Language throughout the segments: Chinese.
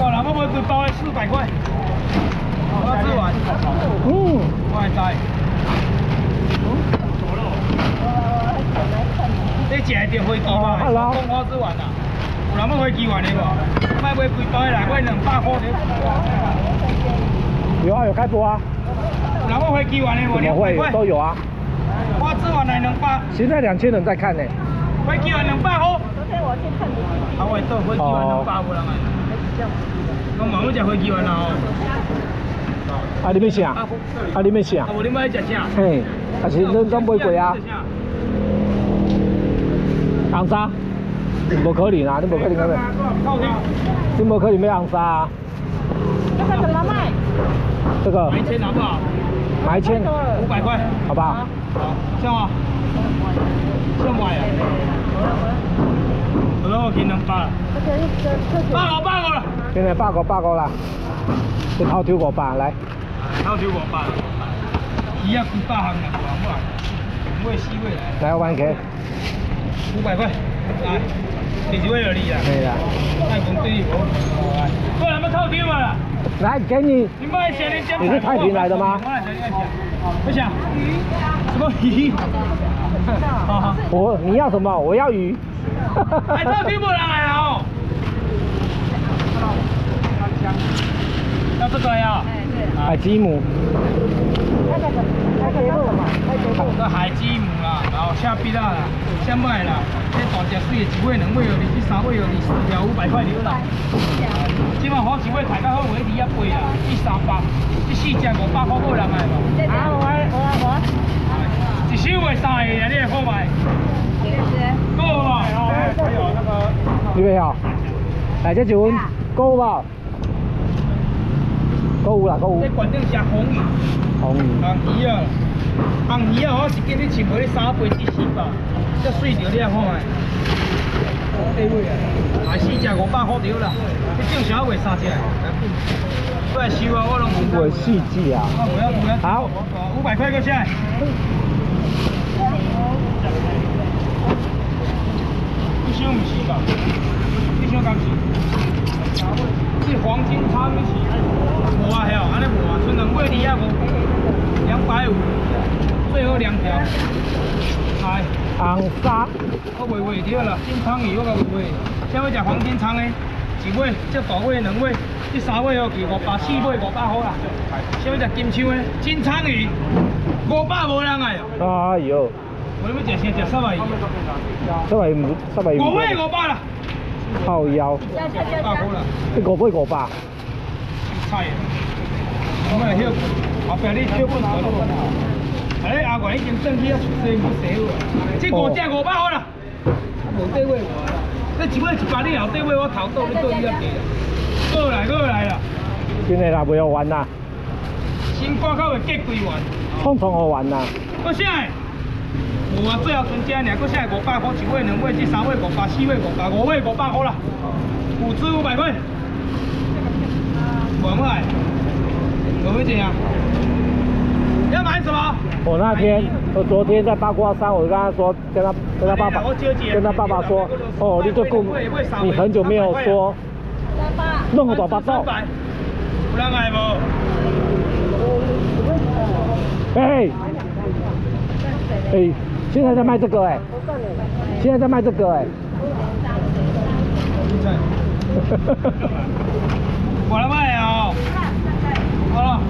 哦，那我一包400块，我吃完。嗯，我还在。左肉。你食着花枝嘛？我讲我吃完啦，有人要花枝丸的无？卖买几袋来，我200块的。有啊，有开播啊。有人要花枝丸的无？200块都有啊。我吃完来200。现在2000人在看呢。花枝丸200块。 我去看你。啊，我做飞机丸能包无人买？我嘛要食飞机丸啦吼。啊，你要食？啊，你要食？啊，无你要食啥？嘿，啊是咱买过啊。红沙，无可能啊！你无可能个咩？你无可能买红沙啊？这个怎么卖？这个。1000好不好？1000，500块，好不好？好，像吗？像我呀。 我见两百，85啦，现在85啦，你偷跳500来，偷跳500，伊也几百行啦，我四位来，来我帮你开，500块，来，20位而已啦，对啦，太公对，过来嘛偷跳嘛啦，来给你，你卖钱你先，你是太平来的吗？不想，什么鱼？我你要什么？我要鱼。 哎，这听不来啊！要这个呀？海基姆。那海基姆啦，然后虾皮啦，虾麦啦，这大只水的一尾2尾哦，你3尾哦，你4条500块了啦。今晚好一尾大家好，我一尾啦，一300，一4只500块好人来无？啊，我。一手卖3个，你会好卖？ 够吧？还有那个，有没有？来这酒，够吧？够啦，够。这关键是红鱼。红鱼。红鱼啊！红鱼啊！我是叫你穿无你3倍至400，这水钓你也好卖。几尾啊？啊，4只500块钓啦，你正常卖3只。我来收啊，我拢唔卖4只啊。好，500块过去。 不是吧？你想干啥？是黄金叉米线，无啊，嘿哦，安尼无啊，剩2尾啊无，250，最后2条。来，红沙，我袂对啦，金鲳鱼我甲袂。想要食黄金鲳的，1尾，这大尾2尾，这3尾哦，是500，4尾500好啦。想要食金鲳的，金鲳鱼500无人爱哦。哎呦！ 我要食啥？食3尾，3尾唔。5尾500啦。好油。500啦。你5尾500。菜。我咪歇，后边你歇半台咯。哎，阿元已经整起啊，水唔少啊。这5只500好啦。无底位我啦。你1尾100，你后底位我头倒，你倒伊啊低啦。过来啦。真系啦，袂好玩啦。新瓜口会结几丸？创好玩啦。我啥？ 有啊，最后剩只尔，搁剩500块，1尾2尾，这3尾500，4尾500，5尾500好啦。5只500块，玩不来，我们怎样？要买什么？我那天，我昨天在八卦山，我跟他说，跟他爸爸说，哦，你这顾，你很久没有说，弄个短发照，有人爱无？哎。 哎，现在在卖这个哎，现在在卖这个哎。我来卖哦。好了，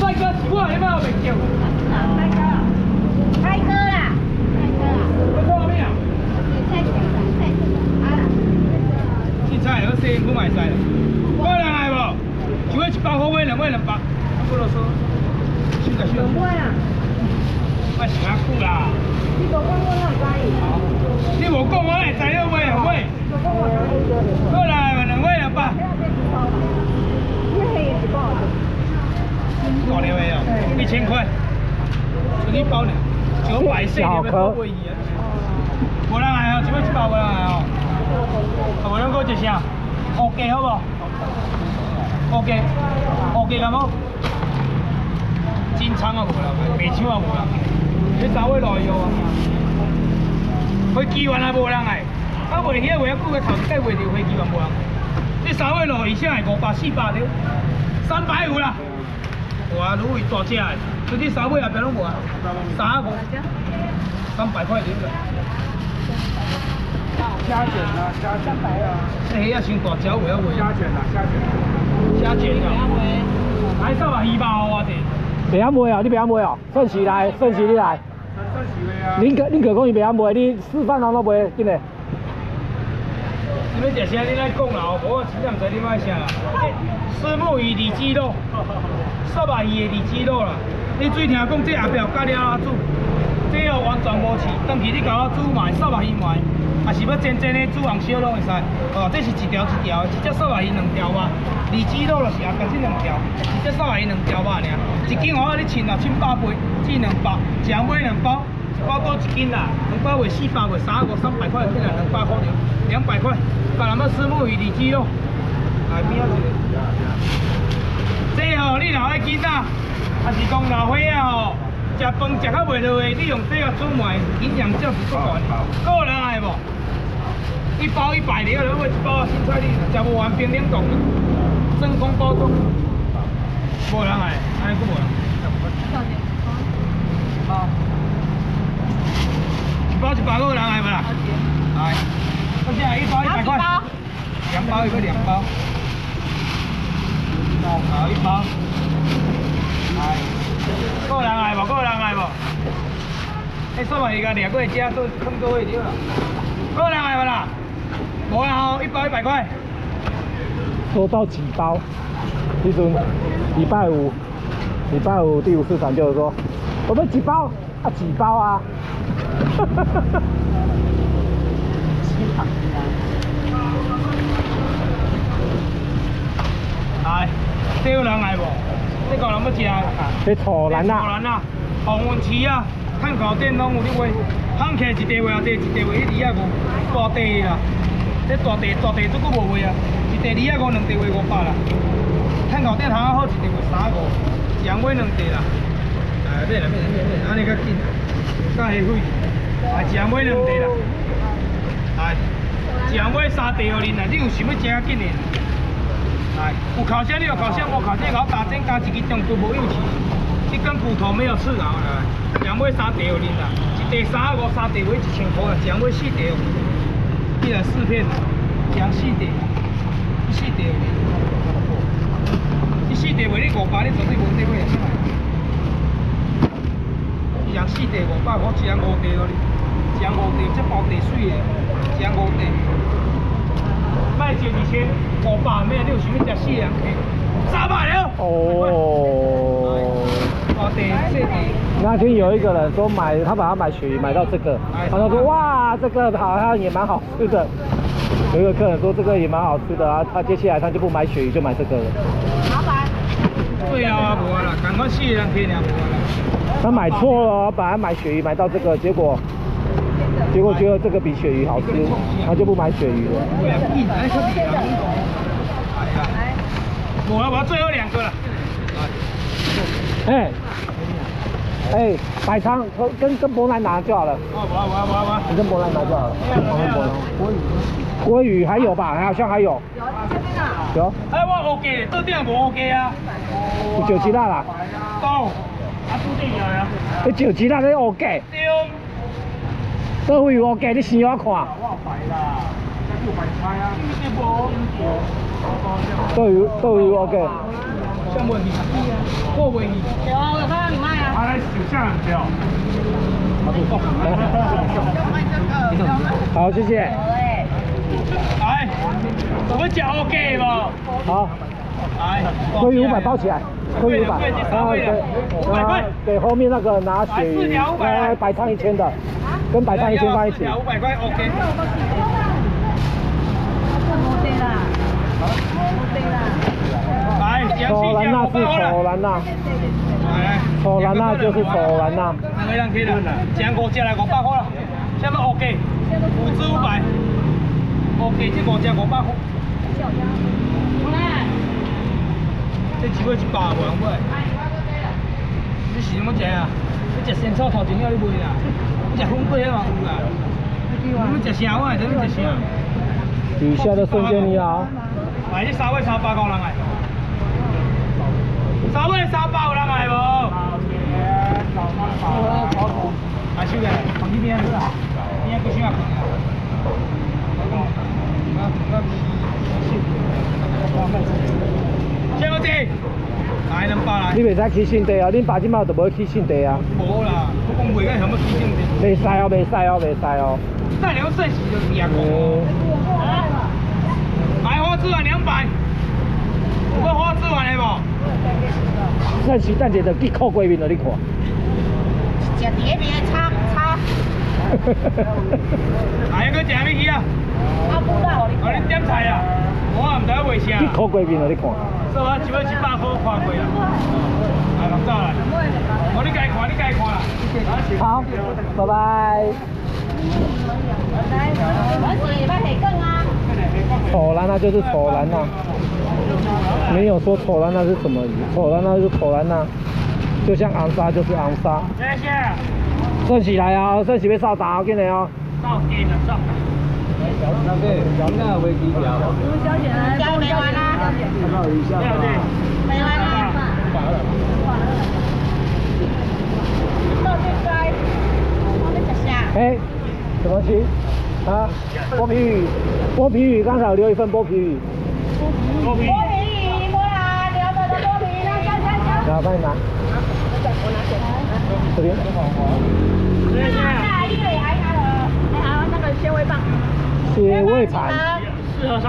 帅哥几万有没有没叫？帅哥啦，帅哥。我没有。青菜有谁不买菜了？过来来不？几位去包货位2位200，不啰嗦。现在去。 我想较久啦。你无讲我哪知？你无讲我哪会知你买2尾？好啦，2尾200。多了没有？1000块，就你包了，940，你要不会伊啊？无人来哦，这边100无人来哦。好，我两个一箱，OK好不 ？OK，OK 了冇？金鲳啊无啦，白鲳啊无啦。 你3尾落去哦，花枝丸也無人愛，啊，袂遐袂遐久個頭，再袂着花枝丸無人。你3尾落互伊啥个500、400了，300有啦。有啊，如果大只的，所以三尾也别拢无啊，300块了啦。虾卷啊，虾卷啊。哎呀，先大只有啊喂。虾卷啊，虾卷。虾卷啊。来少啊，200啊，对。袂晓卖啊，你袂晓卖哦，顺时来，顺时你来。 恁哥讲伊袂晓卖，你示范人都卖，真嘞。你要食啥？你来讲啦，我真正唔知你要啥啦。虱目鱼里脊肉，虱目鱼的里脊肉啦。你最听讲这阿表教了煮，这哦完全无试。等起你甲我煮卖虱目鱼卖，啊是要煎的煮红烧拢会使。哦，这是一条，一只虱目鱼2条肉，里脊肉就是啊，甲这2条，一只虱目鱼2条肉尔。一斤我你称啊，称8倍，至200，一人买2包。 包包一斤啦，2包卖400，3个300块一斤啦，200块了，200块。把咱们虱目鱼里脊肉，来边仔一个。这吼，你若爱囡仔，还是讲老岁仔吼，食饭食较袂落的，你用这个煮糜，营养价值足高。个人爱无？1包100了，如果1包凊彩你食无完冰冷冻啦，真空包装，无人爱，安尼佫无人。好。 1包100个人来不啦？来，我这来1包100块，2包一个2包，好1包，来，个人来不？个人来不？哎，说嘛，伊家掠过来吃，做放各位对啦。个人来不啦？无啦吼，1包100块。收到几包？李总，礼拜五第5市场就是说，我们几包啊？几包啊？ 哎，这有人来无？这个人要吃啊？这土兰啊，红云池啊，炭烤店拢有咧卖。巷起一地卖啊，一地卖，迄二啊五，大地啦。这大地都佫无卖啊，一地2啊5，2地卖500啦。炭烤店行啊好，一地卖3个，羊尾2地啦。哎，买，安尼较紧，较下费。 啊，一人买2地啦，来，一人买3地予恁啦。你有想要食较紧的，来，有烤箱你有烤箱，无烤箱搞打针加一支中毒无有吃，这根骨头没有吃啊。来，一人买3地予恁啦，1地3个，3地买1000块，一人买4地，一人4片，一人4地，4地，你4地卖你500，你绝对无地买得出来。 一人4地500，一人5地了哩，一人5地，这包地水的，一人5地，卖12,000，500没你有想要食4人客，300了。哦。包地4地。那天有一个人说买，他把他买鳕鱼买到这个，他说哇，这个好像也蛮好吃的。有一个客人说这个也蛮好吃的啊，他接下来他就不买鳕鱼，就买这个了。老板。对啊，无啦，赶快4人客了，无啦。 他买错了，本来买鳕鱼买到这个，结果觉得这个比鳕鱼好吃，他就不买鳕鱼了。我最后2个了。哎，白鲳跟伯南拿就好了。我，你跟伯南拿就好了。鲑鱼还有吧？好像还有。有。哎，我 OK， 桌顶无 OK 啊。有9鸡蛋啦。到。 啊，注定来啊！你9鸡蛋你乌价？对。倒位有乌价？你先我看。我有白啦，这就白菜啊。这无。倒位有乌价？上袂去，过袂去。对啊，我看到你卖啊。啊，来就下两条。好，谢谢。来，我们讲乌价无？好。 鲑鱼500包起来，鲑鱼500，然后给后面那个拿鳕鱼，白鲳1000的，跟白鲳1000放一起。500块 OK。来，丑兰纳是丑兰纳，丑兰纳就是丑兰纳。没人去了，讲5只来500块了，下面 OK， 5只500 ，OK 这5只500块。 这只尾100万块，你是要食啊？你食仙草头前了你卖啦，你食粉粿了嘛有啦？你要食啥？我来等你食啥？底下的瞬间你好。喂，啲沙威沙巴講冷係，沙威沙巴冷係喎。阿超嘅，同呢邊一個，邊一個先啊？張哥姐，奶冧巴奶。你未使黐線地啊！啲八千蚊就冇黐線地啊！冇啦，個工會而家有乜黐線地？未曬哦，未曬哦，未曬哦。但係你個細時就廿個。 买花枝丸200，有個花枝丸的無？咱是等者着去靠街面哦，你看。食第一面炒。哎，佮食啥物魚啊？我不知道。哦，你點菜啊？我啊唔知我賣啥。去靠街面哦，你看。所以我只要100塊看過啦。哎，唔走啦。我你家看，你家看啦。好，拜拜。我是要提供啊。 丑兰娜就是丑兰娜，没有说丑兰娜是什么鱼，丑兰娜就是丑兰娜，就像昂沙就是昂沙。谢谢。顺起来啊，顺起被扫打，进来啊。扫地了，扫。那个，那个会比较。教没完啦。没完啦。哎，什么鱼？啊，剥皮鱼。 剥皮鱼，刚才留一份剥皮鱼。剥皮鱼，过来，留着的剥皮，来，我帮你拿。我拿起来。这边。那一尾还拿了，还有那个纤维棒。纤维棒。4盒300，2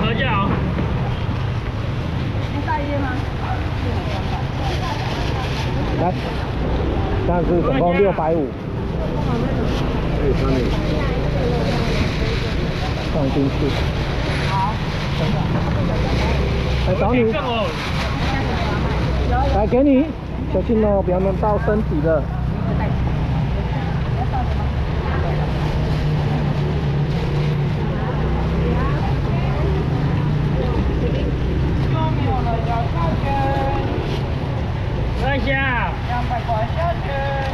盒就好。能大一点吗？来，这样是总共650。放进去。好。来找你。来给你，小心哦，不要弄到身体了。等一下。200块下去。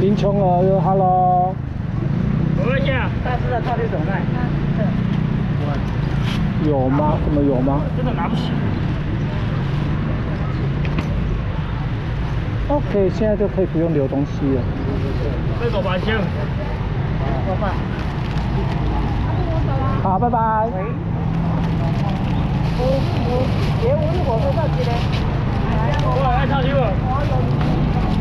林冲哦，哟哈喽。我一下。大师的套路怎么办？有吗？怎么有吗？真的拿不起。OK， 现在就可以不用留东西了。再走吧，行。拜拜。好，拜拜。喂。我别问我多少钱嘞？我来唱去吧。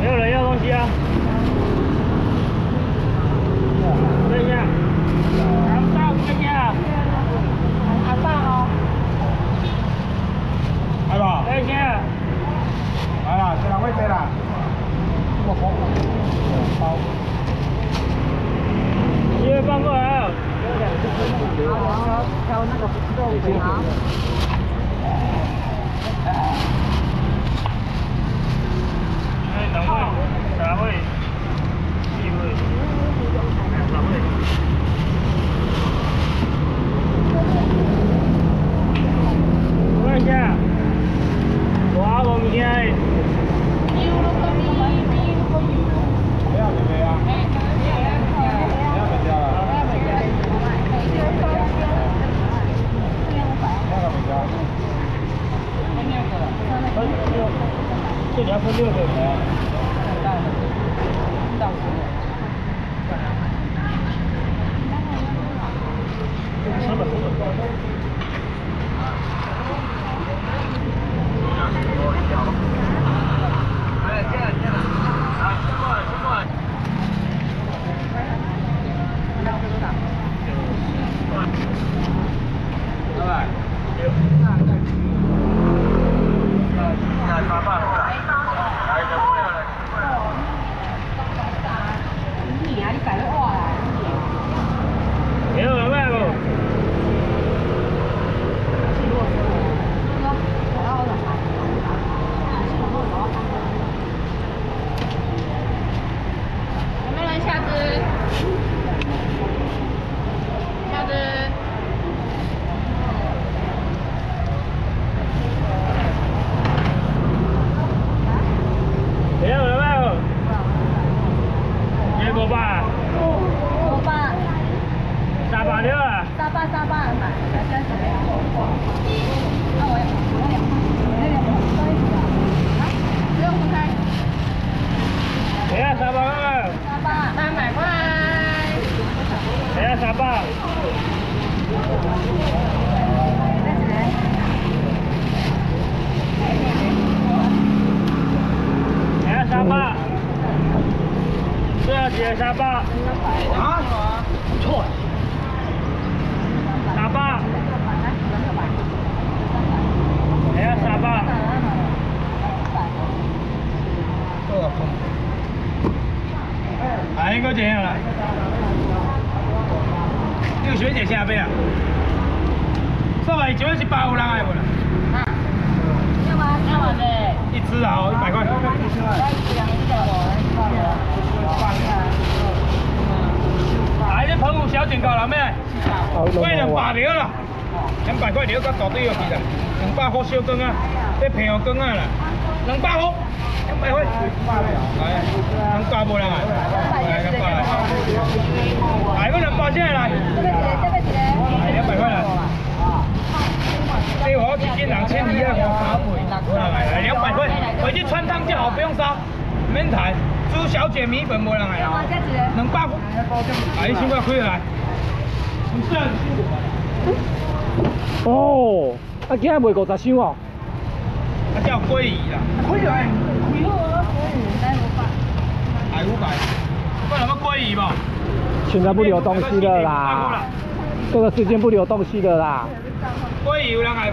没有人要东西啊！等一下，拿不到，等一下，拿不到哦。来吧。等一下。来了，现在会飞了。我好。包。直接搬过来。挑那个肉条。 两位，三位，四位，我看一下，我明天。8. 5. 38 nữa à? 38 mà. Để cho chị bé. Đâu rồi? Đây là một cây. Hả? Lương không thay. Thế 33. 33. Ba mày có ai? Thế 33. Ba，这姐38，啊，不错呀，38，哎呀38，哪一个姐下来？这个学姐下边啊，上来98有人爱不啦？啊，要吗？要吗的。 一只啊，100块。哎，这澎湖小警告了没？贵200条啦，200块条到大堆要去啦，200块小羹啊，这平洋羹啊啦，200块，200块。哎，200无人啊，哎，200啦。哎，我200先来。哎，200块啦。这我一斤2,250。 来200块，回去穿汤就好，不用烧，免抬。朱小姐米粉无人来啊，200块，哎，1,000块亏来。不是。哦，啊，今仔卖50箱哦。啊，这有鲑鱼啦。亏来。亏哦，来500。来500，不然什么鲑鱼嘛？现在不流东西了啦，这个时间不流东西了啦。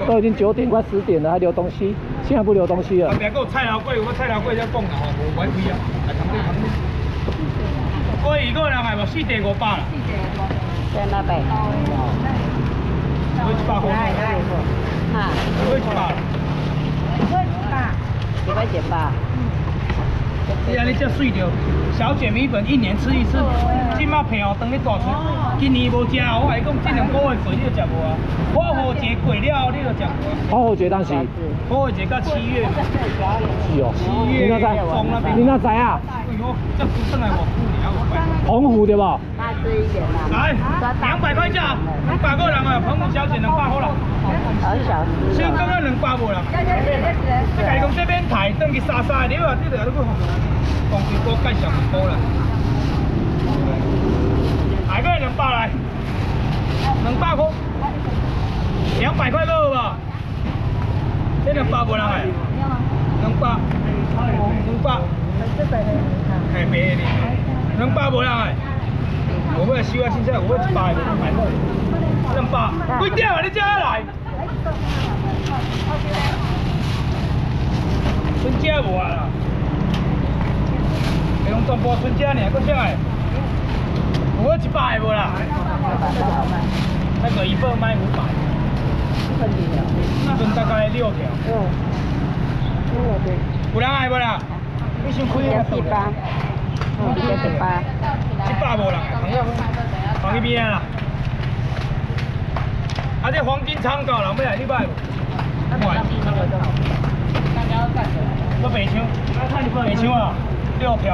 都已经9点快10点了，还留东西？现在不留东西了。旁边够菜头粿，我菜头粿才讲啦吼，无完亏啊！来，旁边旁边。粿鱼个人来无？4.500啦。4.500。100块。哈。100块。100块。100块。你安尼才水着，小姐米粉1年吃一次，即马平哦，当你大出，今年无食哦，我来讲，这2个月过你就食无啊，花火节过了后你就食无。花火节当时？花火节到7月。是哦。7月中那边。你哪知啊？哎呦，这不算来我付你啊，200块。澎湖对吧？大只一点啦。来，200块价，200个人啊，澎湖小姐200块了。好小只。小刚刚200无啦。你家讲这边台等去沙沙的了，你就要去。 公鸡锅介绍唔多啦，下个200来，200块，200块够吧？这200无人哎，200，太便宜了，200无人哎，我要收啊，现在我要100，200，贵点啊，你加来，真加无啊啦。 用全部春节呢，搁啥个？有我100个无啦？那个一份卖500，一份大概6条。有人爱无啦？你先开个头。100无啦，放去边啦。啊，这黄金仓搞人要来，你买无？买。我白抢，白抢啊！6条。